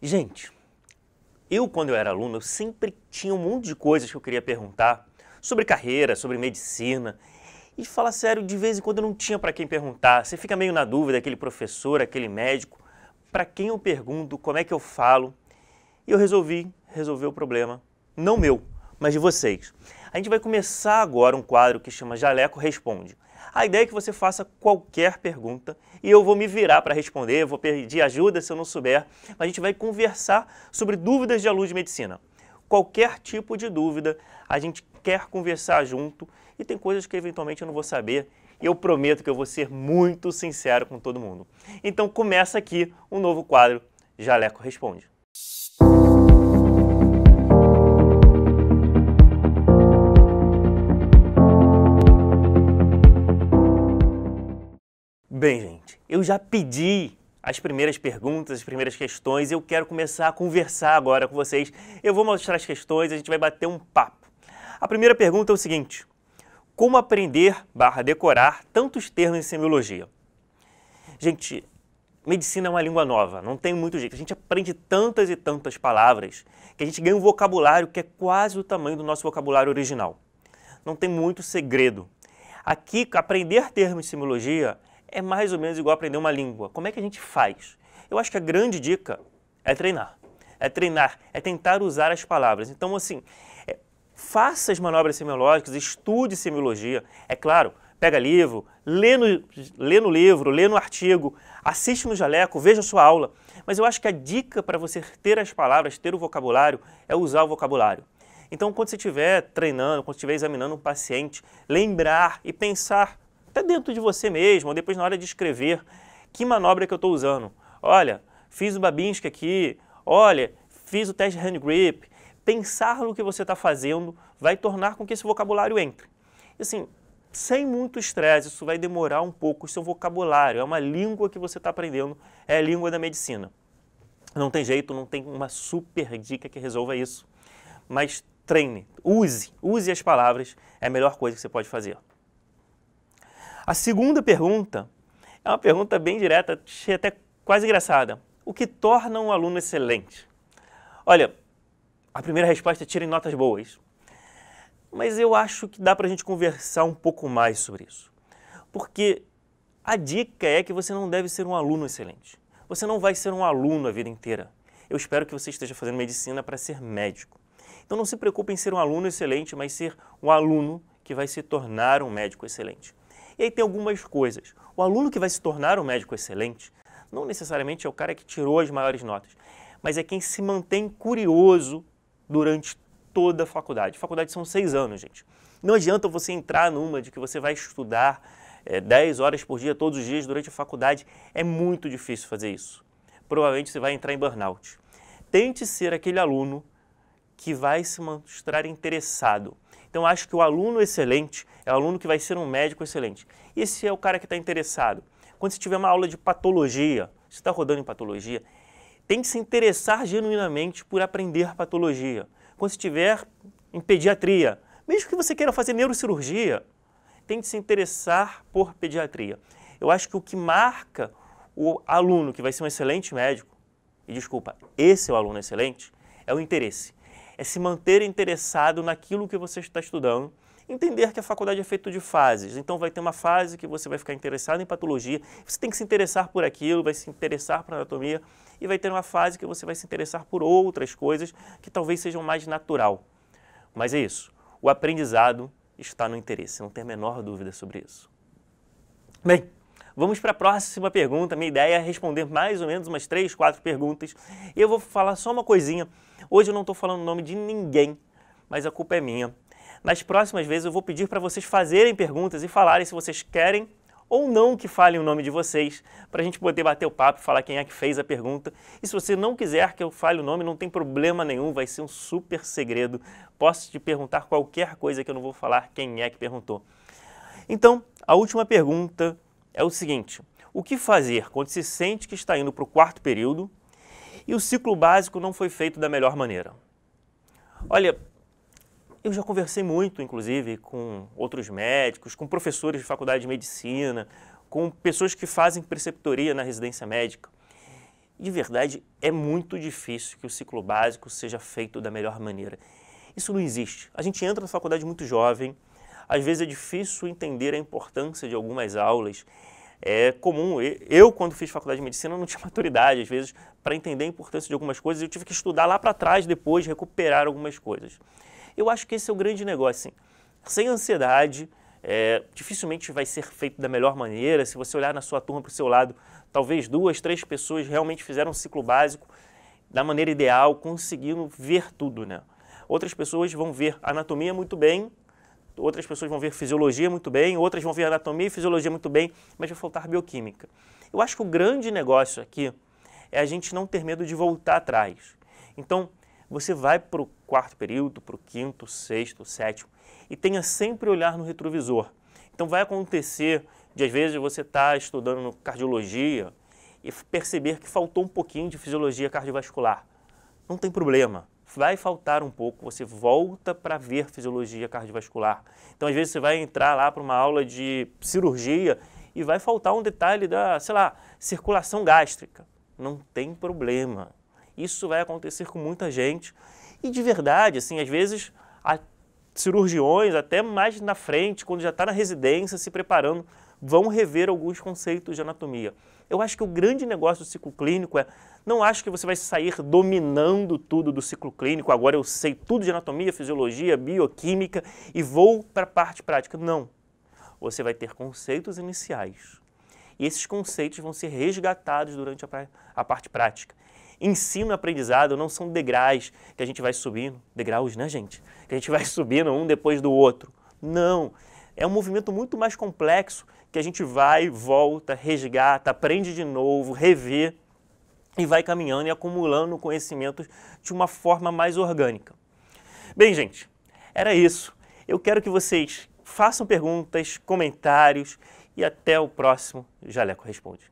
Gente, quando eu era aluno, eu sempre tinha um monte de coisas que eu queria perguntar sobre carreira, sobre medicina. E fala sério, de vez em quando eu não tinha para quem perguntar. Você fica meio na dúvida, aquele professor, aquele médico, para quem eu pergunto, como é que eu falo? E eu resolvi resolver o problema, não meu, mas de vocês. A gente vai começar agora um quadro que chama Jaleko Responde. A ideia é que você faça qualquer pergunta e eu vou me virar para responder, vou pedir ajuda se eu não souber, mas a gente vai conversar sobre dúvidas de aluno de medicina. Qualquer tipo de dúvida, a gente quer conversar junto e tem coisas que eventualmente eu não vou saber e eu prometo que eu vou ser muito sincero com todo mundo. Então começa aqui um novo quadro, Jaleko Responde. Bem, gente, eu já pedi as primeiras perguntas, as primeiras questões, e eu quero começar a conversar agora com vocês. Eu vou mostrar as questões, a gente vai bater um papo. A primeira pergunta é o seguinte: como aprender / decorar tantos termos em semiologia? Gente, medicina é uma língua nova, não tem muito jeito. A gente aprende tantas e tantas palavras que a gente ganha um vocabulário que é quase o tamanho do nosso vocabulário original. Não tem muito segredo. Aqui, aprender termos em semiologia é mais ou menos igual aprender uma língua. Como é que a gente faz? Eu acho que a grande dica é treinar. É treinar, é tentar usar as palavras. Então, assim, faça as manobras semiológicas, estude semiologia. É claro, pega livro, lê no livro, lê no artigo, assiste no Jaleko, veja a sua aula. Mas eu acho que a dica para você ter as palavras, ter o vocabulário, é usar o vocabulário. Então, quando você estiver treinando, quando estiver examinando um paciente, lembrar e pensar até dentro de você mesmo, ou depois na hora de escrever, que manobra que eu estou usando. Olha, fiz o Babinski aqui, olha, fiz o teste de hand grip. Pensar no que você está fazendo vai tornar com que esse vocabulário entre. Assim, sem muito estresse, isso vai demorar um pouco o seu vocabulário. É uma língua que você está aprendendo, é a língua da medicina. Não tem jeito, não tem uma super dica que resolva isso. Mas treine, use as palavras, é a melhor coisa que você pode fazer. A segunda pergunta é uma pergunta bem direta, até quase engraçada. O que torna um aluno excelente? Olha, a primeira resposta é tirem notas boas. Mas eu acho que dá para a gente conversar um pouco mais sobre isso. Porque a dica é que você não deve ser um aluno excelente. Você não vai ser um aluno a vida inteira. Eu espero que você esteja fazendo medicina para ser médico. Então não se preocupe em ser um aluno excelente, mas ser um aluno que vai se tornar um médico excelente. E aí tem algumas coisas. O aluno que vai se tornar um médico excelente não necessariamente é o cara que tirou as maiores notas, mas é quem se mantém curioso durante toda a faculdade. Faculdade são 6 anos, gente. Não adianta você entrar numa de que você vai estudar 10 horas por dia, todos os dias, durante a faculdade. É muito difícil fazer isso. Provavelmente você vai entrar em burnout. Tente ser aquele aluno que vai se mostrar interessado. Então, acho que o aluno excelente é o aluno que vai ser um médico excelente. Esse é o cara que está interessado. Quando você tiver uma aula de patologia, você está rodando em patologia, tem que se interessar genuinamente por aprender patologia. Quando você estiver em pediatria, mesmo que você queira fazer neurocirurgia, tem que se interessar por pediatria. Eu acho que o que marca o aluno que vai ser um excelente médico, e desculpa, esse é o aluno excelente, é o interesse. É se manter interessado naquilo que você está estudando, entender que a faculdade é feita de fases. Então vai ter uma fase que você vai ficar interessado em patologia, você tem que se interessar por aquilo, vai se interessar por anatomia, e vai ter uma fase que você vai se interessar por outras coisas que talvez sejam mais natural. Mas é isso, o aprendizado está no interesse, não tem a menor dúvida sobre isso. Bem, vamos para a próxima pergunta. Minha ideia é responder mais ou menos umas 3, 4 perguntas. E eu vou falar só uma coisinha. Hoje eu não estou falando o nome de ninguém, mas a culpa é minha. Nas próximas vezes eu vou pedir para vocês fazerem perguntas e falarem se vocês querem ou não que falem o nome de vocês, para a gente poder bater o papo e falar quem é que fez a pergunta. E se você não quiser que eu fale o nome, não tem problema nenhum, vai ser um super segredo. Posso te perguntar qualquer coisa que eu não vou falar quem é que perguntou. Então, a última pergunta é o seguinte: o que fazer quando se sente que está indo para o 4º período e o ciclo básico não foi feito da melhor maneira? Olha, eu já conversei muito, inclusive, com outros médicos, com professores de faculdade de medicina, com pessoas que fazem preceptoria na residência médica. de verdade, é muito difícil que o ciclo básico seja feito da melhor maneira. Isso não existe. A gente entra na faculdade muito jovem, às vezes é difícil entender a importância de algumas aulas. É comum, eu quando fiz faculdade de medicina não tinha maturidade, às vezes, para entender a importância de algumas coisas, eu tive que estudar lá para trás depois, recuperar algumas coisas. Eu acho que esse é o grande negócio, assim. Sem ansiedade, dificilmente vai ser feito da melhor maneira. Se você olhar na sua turma para o seu lado, talvez 2, 3 pessoas realmente fizeram um ciclo básico da maneira ideal, conseguindo ver tudo, né? Outras pessoas vão ver anatomia muito bem, outras pessoas vão ver fisiologia muito bem, outras vão ver anatomia e fisiologia muito bem, mas vai faltar bioquímica. Eu acho que o grande negócio aqui é a gente não ter medo de voltar atrás. Então, você vai para o quarto período, para o quinto, sexto, sétimo, e tenha sempre olhar no retrovisor. Então, vai acontecer de, às vezes, você estar estudando cardiologia e perceber que faltou um pouquinho de fisiologia cardiovascular. Não tem problema. Vai faltar um pouco, você volta para ver fisiologia cardiovascular. Então, às vezes, você vai entrar lá para uma aula de cirurgia e vai faltar um detalhe da, sei lá, circulação gástrica. Não tem problema. Isso vai acontecer com muita gente. E de verdade, assim, às vezes, há cirurgiões, até mais na frente, quando já está na residência, se preparando, vão rever alguns conceitos de anatomia. Eu acho que o grande negócio do ciclo clínico é, não acho que você vai sair dominando tudo do ciclo clínico, agora eu sei tudo de anatomia, fisiologia, bioquímica e vou para a parte prática. Não. Você vai ter conceitos iniciais. E esses conceitos vão ser resgatados durante a parte prática. Ensino e aprendizado não são degraus que a gente vai subindo, degraus, né, gente? Que a gente vai subindo um depois do outro. Não. É um movimento muito mais complexo que a gente vai, volta, resgata, aprende de novo, revê e vai caminhando e acumulando conhecimentos de uma forma mais orgânica. Bem, gente, era isso. Eu quero que vocês façam perguntas, comentários e até o próximo Jaleko Responde.